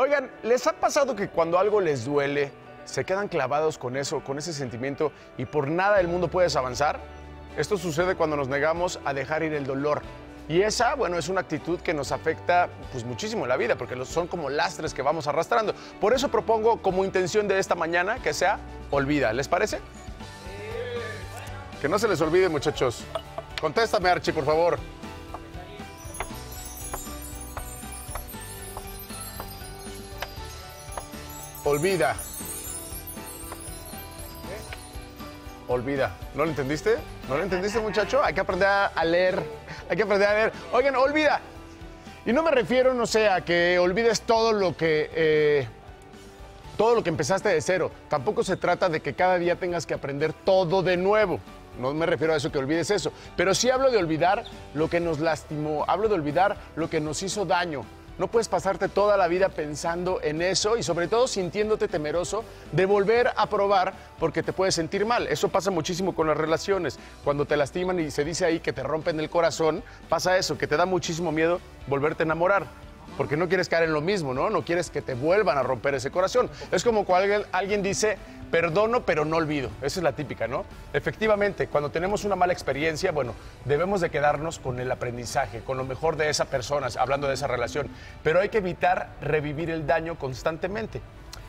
Oigan, ¿les ha pasado que cuando algo les duele, se quedan clavados con eso, con ese sentimiento, y por nada del mundo puedes avanzar? Esto sucede cuando nos negamos a dejar ir el dolor. Y esa, bueno, es una actitud que nos afecta pues muchísimo la vida, porque son como lastres que vamos arrastrando. Por eso propongo como intención de esta mañana que sea olvida. ¿Les parece? Que no se les olvide, muchachos. Contéstame, Archie, por favor. Olvida. Olvida. ¿No lo entendiste? ¿No lo entendiste, muchacho? Hay que aprender a leer. Hay que aprender a leer. Oigan, olvida. Y no me refiero, no sé, a que olvides todo lo que empezaste de cero. Tampoco se trata de que cada día tengas que aprender todo de nuevo. No me refiero a eso, que olvides eso. Pero sí hablo de olvidar lo que nos lastimó. Hablo de olvidar lo que nos hizo daño. No puedes pasarte toda la vida pensando en eso y sobre todo sintiéndote temeroso de volver a probar porque te puedes sentir mal. Eso pasa muchísimo con las relaciones. Cuando te lastiman y se dice ahí que te rompen el corazón, pasa eso, que te da muchísimo miedo volverte a enamorar. Porque no quieres caer en lo mismo, ¿no? No quieres que te vuelvan a romper ese corazón. Es como cuando alguien dice, perdono, pero no olvido. Esa es la típica, ¿no? Efectivamente, cuando tenemos una mala experiencia, bueno, debemos de quedarnos con el aprendizaje, con lo mejor de esa persona, hablando de esa relación. Pero hay que evitar revivir el daño constantemente.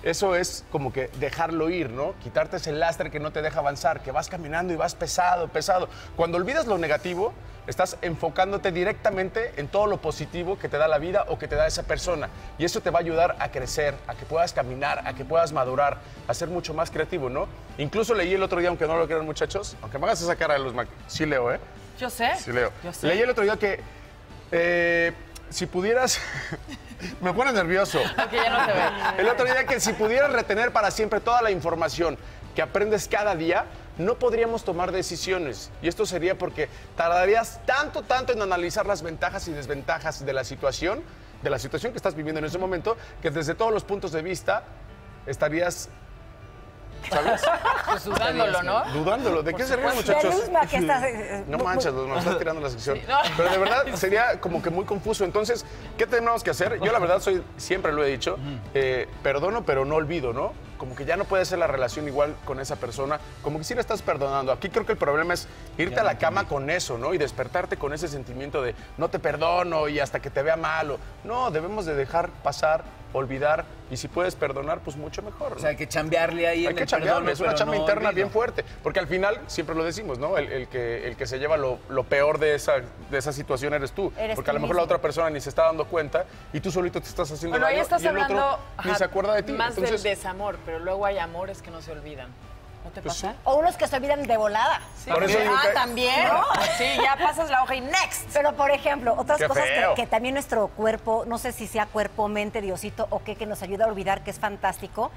Eso es como que dejarlo ir, ¿no? Quitarte ese lastre que no te deja avanzar, que vas caminando y vas pesado, pesado. Cuando olvidas lo negativo, estás enfocándote directamente en todo lo positivo que te da la vida o que te da esa persona. Y eso te va a ayudar a crecer, a que puedas caminar, a que puedas madurar, a ser mucho más creativo, ¿no? Incluso leí el otro día, aunque no lo crean, muchachos, aunque me hagas esa cara de los Mac... Sí leo, ¿eh? Yo sé. Sí leo. Yo sé. Leí el otro día que si pudieras... Me pone nervioso. Porque ya no te ve. El otro día que si pudieras retener para siempre toda la información que aprendes cada día, no podríamos tomar decisiones. Y esto sería porque tardarías tanto en analizar las ventajas y desventajas de la situación que estás viviendo en ese momento, que desde todos los puntos de vista estarías... ¿Sabes? Pues dudándolo, ¿no? Dudándolo. ¿De qué se ríen, muchachos? Que estás, no manches, nos estás tirando la sección. Sí, no. Pero de verdad sería como que muy confuso. Entonces, ¿qué tenemos que hacer? Yo la verdad soy, siempre lo he dicho, perdono pero no olvido, ¿no? Como que ya no puede ser la relación igual con esa persona, como que sí la estás perdonando. Aquí creo que el problema es irte ya a la cama con eso, ¿no? Y despertarte con ese sentimiento de no te perdono y hasta que te vea malo. No, debemos de dejar pasar, olvidar, y si puedes perdonar, pues mucho mejor, ¿no? O sea, hay que chambearle ahí. Hay que chambearle, es una chamba interna bien fuerte, porque al final, siempre lo decimos, ¿no? El que se lleva lo peor de esa situación eres tú, porque a lo mejor la otra persona ni se está dando cuenta y tú solito te estás haciendo daño, ahí estás hablando, el otro ni se acuerda de ti. Más del desamor, pero luego hay amores que no se olvidan. ¿No te pasa? O unos que se olvidan de volada. Sí. También. ¿No? Sí, ya pasas la hoja y next. Pero, por ejemplo, otras cosas que también nuestro cuerpo, no sé si sea cuerpo, mente, Diosito o qué, que nos ayuda a olvidar, que es fantástico,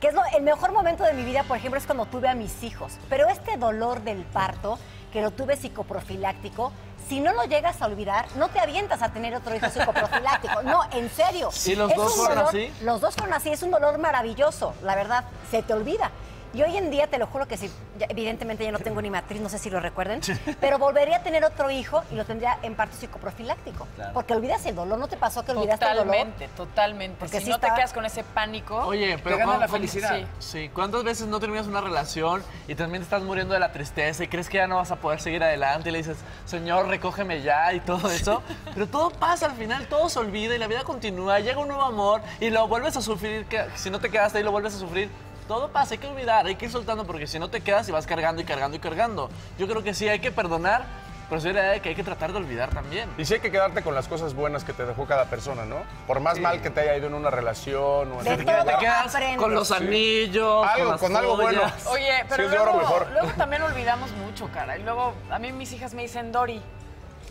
que es el mejor momento de mi vida, por ejemplo, es cuando tuve a mis hijos. Pero este dolor del parto, que lo tuve psicoprofiláctico, si no lo llegas a olvidar, no te avientas a tener otro hijo psicoprofiláctico. No, en serio. ¿Y los dos fueron así? Los dos fueron así. Es un dolor maravilloso, la verdad. Se te olvida. Y hoy en día, te lo juro que sí, evidentemente ya no tengo ni matriz, no sé si lo recuerden, pero volvería a tener otro hijo y lo tendría en parto psicoprofiláctico. Claro. Porque olvidas el dolor, ¿no te pasó que olvidaste el dolor? Totalmente, porque si no te quedas con ese pánico... Oye, pero gana la felicidad. Sí, ¿cuántas veces no terminas una relación y también te estás muriendo de la tristeza y crees que ya no vas a poder seguir adelante y le dices, Señor, recógeme ya y todo eso? Pero todo pasa al final, todo se olvida y la vida continúa, llega un nuevo amor y lo vuelves a sufrir, que si no te quedaste ahí lo vuelves a sufrir. Todo pasa, hay que olvidar, hay que ir soltando, porque si no te quedas y vas cargando y cargando y cargando. Yo creo que sí, hay que perdonar, pero sí hay que tratar de olvidar también. Y sí hay que quedarte con las cosas buenas que te dejó cada persona, ¿no? Por más mal que te haya ido en una relación o en el día, te quedas con los anillos, algo bueno. Oye, pero luego también olvidamos mucho, cara. Y luego a mí mis hijas me dicen Dori.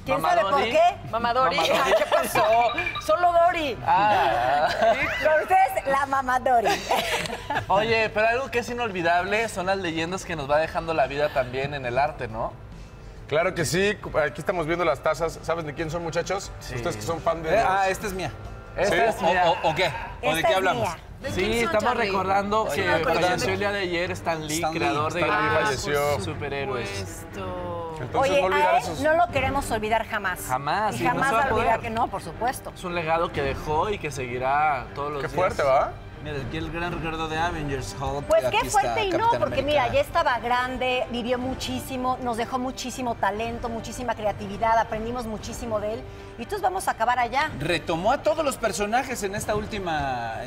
¿Quién sabe por qué? Mamá Dori. ¿Qué pasó? Solo Dori. Ah. Con ustedes, la Mamá Dori. Oye, pero algo que es inolvidable son las leyendas que nos va dejando la vida también en el arte, ¿no? Claro que sí. Aquí estamos viendo las tazas. ¿Saben de quién son, muchachos? Sí. Ustedes que son fan de... Esta es mía. ¿Esta es mía? ¿O qué? ¿O de qué hablamos? Sí, estamos recordando que falleció el día de ayer Stan Lee, creador de grandes superhéroes. Entonces, oye, no a él esos... no lo queremos olvidar jamás. Jamás. Y jamás no olvidar que no, por supuesto. Es un legado que dejó y que seguirá todos los días. Qué fuerte, ¿va? Mira, aquí el gran recuerdo de Avengers, Hulk. Pues qué fuerte y no, porque mira, ya estaba grande, vivió muchísimo, nos dejó muchísimo talento, muchísima creatividad, aprendimos muchísimo de él. Y entonces vamos a acabar allá. Retomó a todos los personajes en esta última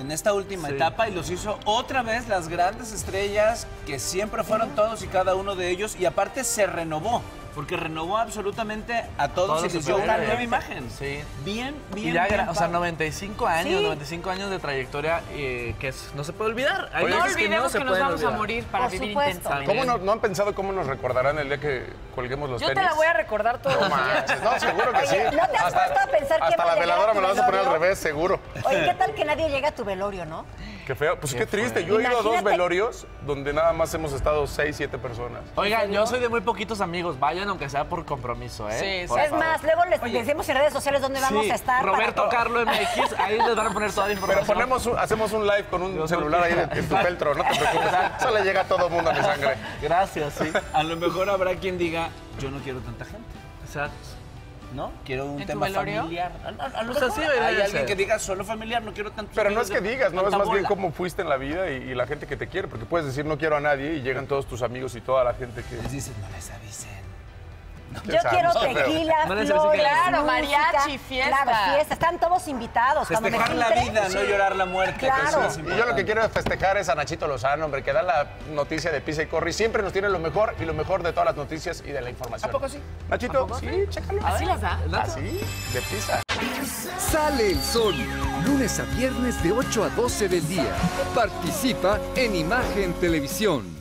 etapa y los hizo otra vez las grandes estrellas que siempre fueron todos y cada uno de ellos. Y aparte se renovó. Porque renovó absolutamente a todos y les dio una nueva imagen. Sí. Bien. Y ya, bien, o sea, 95 años, sí. 95 años de trayectoria que no se puede olvidar. Oye, no olvidemos que nos vamos a morir para vivir intensamente. ¿Cómo no han pensado cómo nos recordarán el día que colguemos los tenis? Yo te la voy a recordar todos los días. No, seguro que sí. No te has puesto a pensar que hasta la veladora me la vas a poner al revés, seguro. Oye, ¿qué tal que nadie llega a tu velorio, no? Qué feo. Pues qué triste. Yo he ido a 2 velorios donde nada más hemos estado 6, 7 personas. Oigan, yo soy de muy poquitos amigos. Vayan aunque sea por compromiso, ¿eh? Sí, es más, luego les decimos en redes sociales dónde vamos a estar. Roberto Carlos MX, ahí les van a poner toda la información. Pero hacemos un live con un celular ahí en tu peltro, no te preocupes. Eso le llega a todo el mundo a mi sangre. Gracias, sí. A lo mejor habrá quien diga, yo no quiero tanta gente. Exacto. ¿No? Quiero un tema familiar. Hay alguien que diga solo familiar, no quiero tanto. Pero no es que digas, no es más bien cómo fuiste en la vida y la gente que te quiere, porque puedes decir no quiero a nadie y llegan todos tus amigos y toda la gente que... Les dices, no les avisen. Yo quiero tequila, flores, claro, mariachi, fiesta. Claro, fiesta. Están todos invitados. Festejar la vida, no llorar la muerte. Claro. Y yo lo que quiero festejar es a Nachito Lozano, hombre, que da la noticia de Pizza y Corre. Siempre nos tiene lo mejor de todas las noticias y de la información. ¿A poco sí? Nachito, sí, chécalo. ¿Así las da? Así, de pizza. Sale el Sol, lunes a viernes de 8 a 12 del día. Participa en Imagen Televisión.